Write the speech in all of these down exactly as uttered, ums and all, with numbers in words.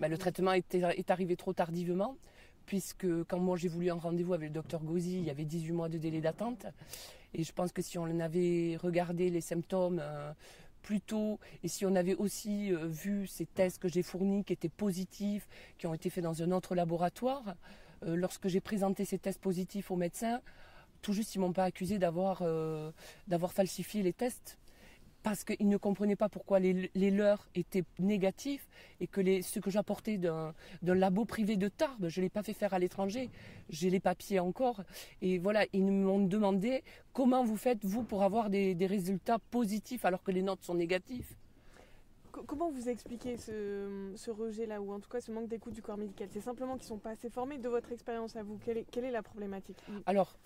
ben, le traitement est, est arrivé trop tardivement, puisque quand moi j'ai voulu un rendez-vous avec le docteur Gauzy, il y avait dix-huit mois de délai d'attente. Et je pense que si on avait regardé les symptômes euh, plus tôt, et si on avait aussi euh, vu ces tests que j'ai fournis qui étaient positifs, qui ont été faits dans un autre laboratoire, euh, lorsque j'ai présenté ces tests positifs aux médecins, tout juste ils ne m'ont pas accusé d'avoir euh, d'avoir falsifié les tests, parce qu'ils ne comprenaient pas pourquoi les, les leurs étaient négatifs et que les, ce que j'apportais d'un labo privé de Tarbes, je ne l'ai pas fait faire à l'étranger, j'ai les papiers encore. Et voilà, ils m'ont demandé comment vous faites, vous, pour avoir des, des résultats positifs alors que les nôtres sont négatifs. Comment vous expliquez ce, ce rejet-là, ou en tout cas ce manque d'écoute du corps médical? C'est simplement qu'ils ne sont pas assez formés. De votre expérience à vous, quelle est, quelle est la problématique? Alors,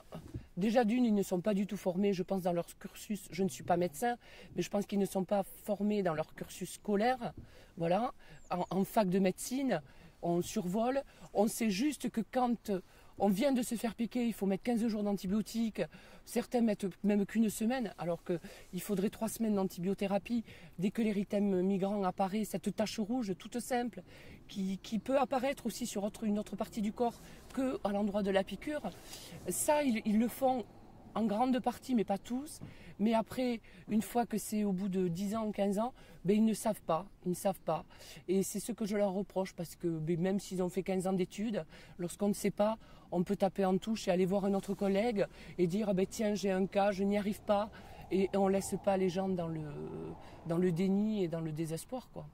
déjà d'une, ils ne sont pas du tout formés, je pense, dans leur cursus. Je ne suis pas médecin, mais je pense qu'ils ne sont pas formés dans leur cursus scolaire. Voilà, en, en fac de médecine, on survole. On sait juste que quand on vient de se faire piquer, il faut mettre quinze jours d'antibiotiques. Certains mettent même qu'une semaine, alors qu'il faudrait trois semaines d'antibiothérapie. Dès que l'érythème migrant apparaît, cette tache rouge toute simple, qui, qui peut apparaître aussi sur autre, une autre partie du corps qu'à l'endroit de la piqûre, ça, ils, ils le font en grande partie, mais pas tous. Mais après, une fois que c'est au bout de dix ans ou quinze ans, ben, ils ne savent pas, ils ne savent pas. Et c'est ce que je leur reproche, parce que ben, même s'ils ont fait quinze ans d'études, lorsqu'on ne sait pas, on peut taper en touche et aller voir un autre collègue et dire ben, « Tiens, j'ai un cas, je n'y arrive pas ». Et on ne laisse pas les gens dans le, dans le déni et dans le désespoir, quoi.